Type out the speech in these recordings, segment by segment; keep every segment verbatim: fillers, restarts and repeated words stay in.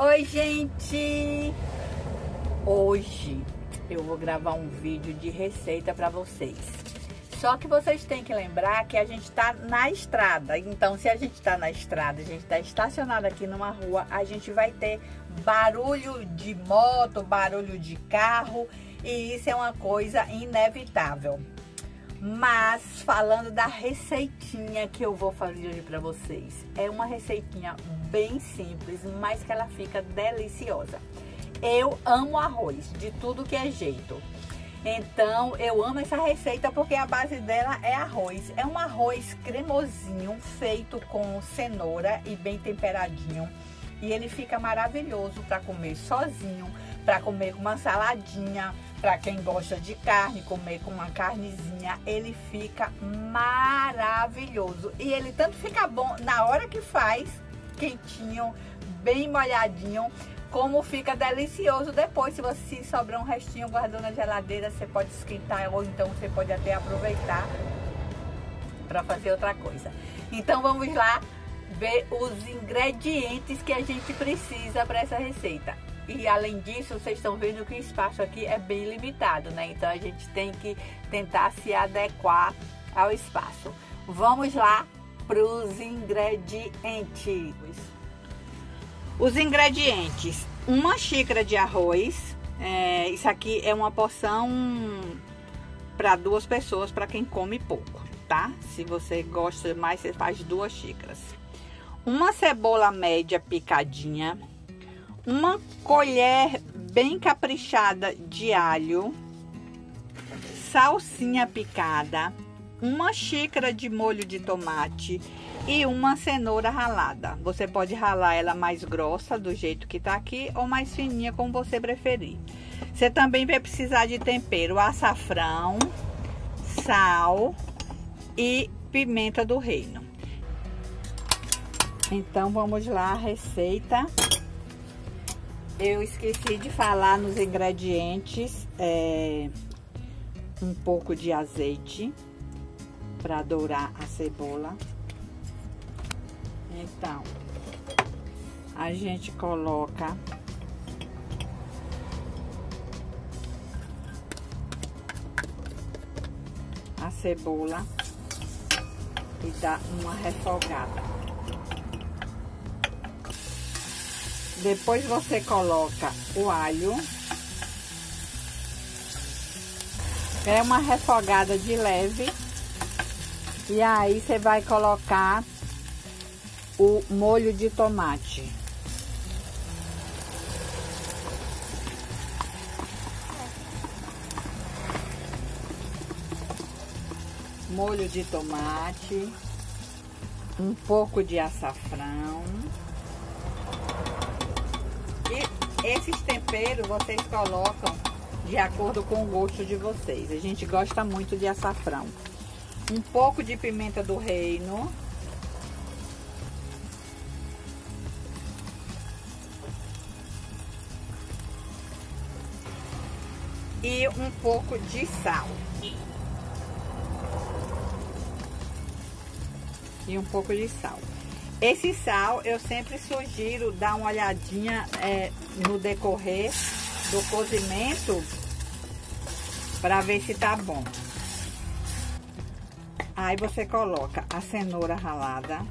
Oi, gente! Hoje eu vou gravar um vídeo de receita para vocês. Só que vocês têm que lembrar que a gente tá na estrada. Então, se a gente tá na estrada, a gente tá estacionado aqui numa rua, a gente vai ter barulho de moto, barulho de carro, e isso é uma coisa inevitável. Mas falando da receitinha que eu vou fazer hoje para vocês, é uma receitinha bem simples, mas que ela fica deliciosa. Eu amo arroz de tudo que é jeito, então eu amo essa receita porque a base dela é arroz. É um arroz cremosinho feito com cenoura e bem temperadinho, e ele fica maravilhoso para comer sozinho, para comer com uma saladinha. Para quem gosta de carne, comer com uma carnezinha, ele fica maravilhoso. E ele tanto fica bom na hora que faz, quentinho, bem molhadinho, como fica delicioso depois. Se você sobrar um restinho, guardou na geladeira, você pode esquentar ou então você pode até aproveitar para fazer outra coisa. Então vamos lá ver os ingredientes que a gente precisa para essa receita. E além disso, vocês estão vendo que o espaço aqui é bem limitado, né? Então a gente tem que tentar se adequar ao espaço. Vamos lá para os ingredientes. Os ingredientes: uma xícara de arroz. É, isso aqui é uma porção para duas pessoas, para quem come pouco, tá? Se você gosta mais, você faz duas xícaras. Uma cebola média picadinha. Uma colher bem caprichada de alho, salsinha picada, uma xícara de molho de tomate e uma cenoura ralada. Você pode ralar ela mais grossa, do jeito que tá aqui, ou mais fininha, como você preferir. Você também vai precisar de tempero: açafrão, sal e pimenta do reino. Então vamos lá, a receita. Eu esqueci de falar nos ingredientes, é, um pouco de azeite para dourar a cebola. Então, a gente coloca a cebola e dá uma refogada. Depois você coloca o alho. É uma refogada de leve. E aí você vai colocar o molho de tomate. Molho de tomate. Um pouco de açafrão. Esses temperos vocês colocam de acordo com o gosto de vocês. A gente gosta muito de açafrão. Um pouco de pimenta do reino. E um pouco de sal. E um pouco de sal. Esse sal eu sempre sugiro dar uma olhadinha é, no decorrer do cozimento para ver se tá bom. Aí você coloca a cenoura ralada,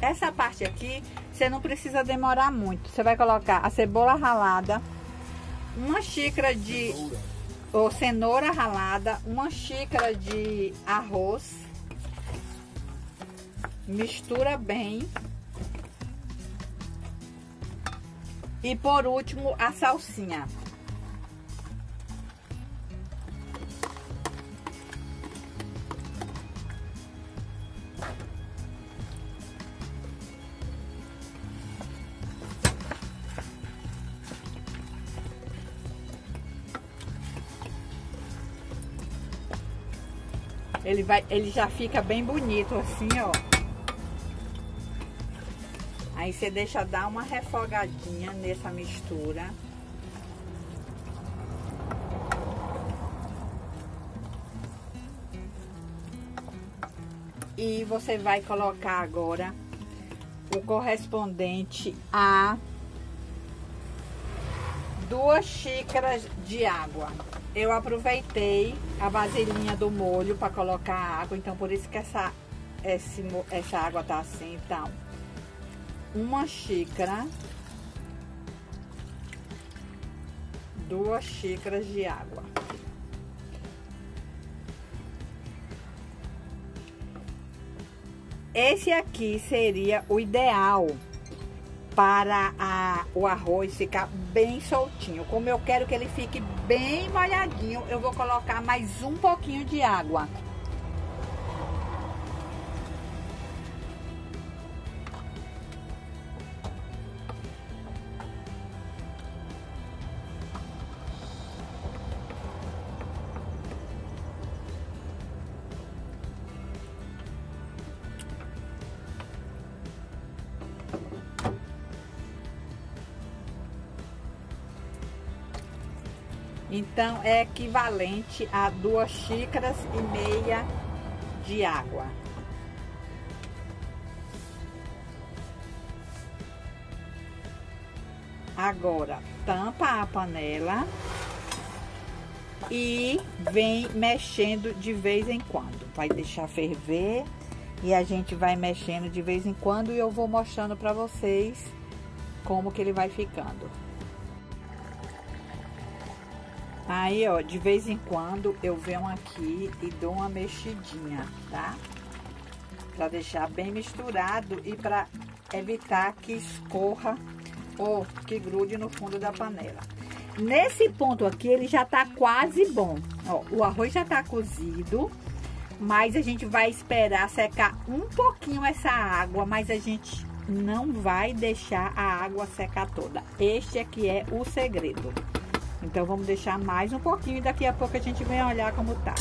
essa parte aqui. Você não precisa demorar muito. Você vai colocar a cebola ralada, uma xícara de cenoura, ou cenoura ralada, uma xícara de arroz, mistura bem e por último a salsinha. Ele, vai, ele já fica bem bonito assim, ó. Aí você deixa dar uma refogadinha nessa mistura. e você vai colocar agora o correspondente a duas xícaras de água. Eu aproveitei a vasilhinha do molho para colocar a água, então por isso que essa, esse, essa água tá assim. Então, uma xícara, duas xícaras de água. Esse aqui seria o ideal para a, o arroz ficar bem soltinho. Como eu quero que ele fique bem molhadinho, eu vou colocar mais um pouquinho de água. Então, é equivalente a duas xícaras e meia de água. Agora, tampa a panela e vem mexendo de vez em quando. Vai deixar ferver e a gente vai mexendo de vez em quando e eu vou mostrando para vocês como que ele vai ficando. Aí, ó, de vez em quando eu venho aqui e dou uma mexidinha, tá? Pra deixar bem misturado e pra evitar que escorra ou que grude no fundo da panela. Nesse ponto aqui, ele já tá quase bom. Ó, o arroz já tá cozido, mas a gente vai esperar secar um pouquinho essa água, mas a gente não vai deixar a água secar toda. Este aqui é o segredo. Então, vamos deixar mais um pouquinho e daqui a pouco a gente vem olhar como tá.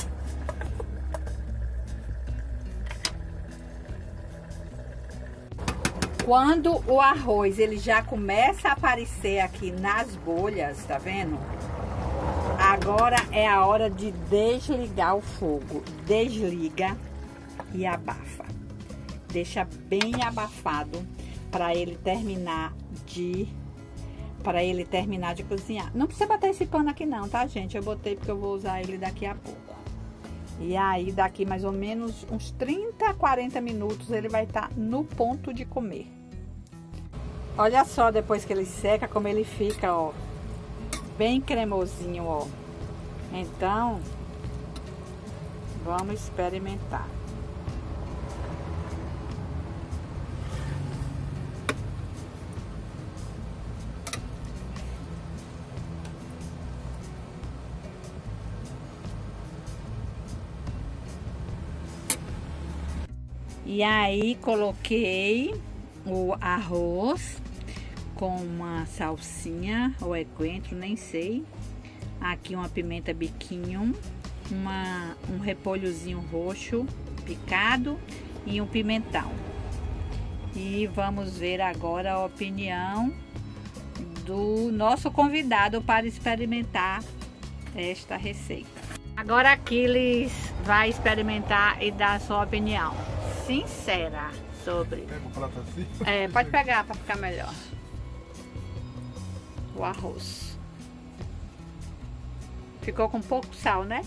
Quando o arroz, ele já começa a aparecer aqui nas bolhas, tá vendo? Agora é a hora de desligar o fogo. Desliga e abafa. Deixa bem abafado para ele terminar de... para ele terminar de cozinhar. Não precisa botar esse pano aqui não, tá, gente? Eu botei porque eu vou usar ele daqui a pouco. E aí, daqui mais ou menos uns trinta, quarenta minutos, ele vai estar tá no ponto de comer. Olha só, depois que ele seca, como ele fica, ó. Bem cremosinho, ó. Então, vamos experimentar. E aí, coloquei o arroz com uma salsinha ou coentro, nem sei. Aqui uma pimenta biquinho, uma, um repolhozinho roxo picado e um pimentão. E vamos ver agora a opinião do nosso convidado para experimentar esta receita. Agora Aquiles vai experimentar e dar a sua opinião sincera sobre... Pega o prato assim? É, pode pegar para ficar melhor. O arroz. Ficou com pouco sal, né?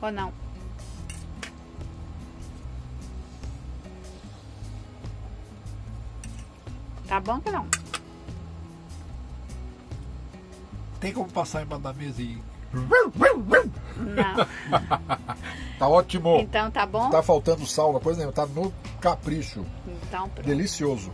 Ou não? Tá bom que não? Tem como passar embaixo da mesa e... Não. Tá ótimo. Então tá bom? Tá faltando sal, coisa nenhuma, tá no capricho. Então pronto. Delicioso.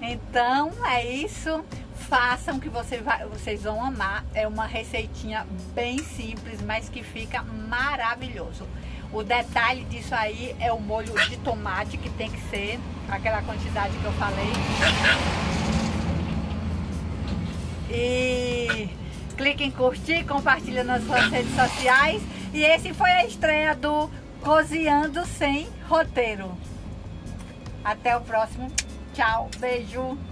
Então é isso. Façam que você vai, vocês vão amar. É uma receitinha bem simples, mas que fica maravilhoso. O detalhe disso aí é o molho de tomate, que tem que ser aquela quantidade que eu falei. E clique em curtir, compartilha nas suas redes sociais. E esse foi a estreia do Cozinhando Sem Roteiro. Até o próximo. Tchau, beijo.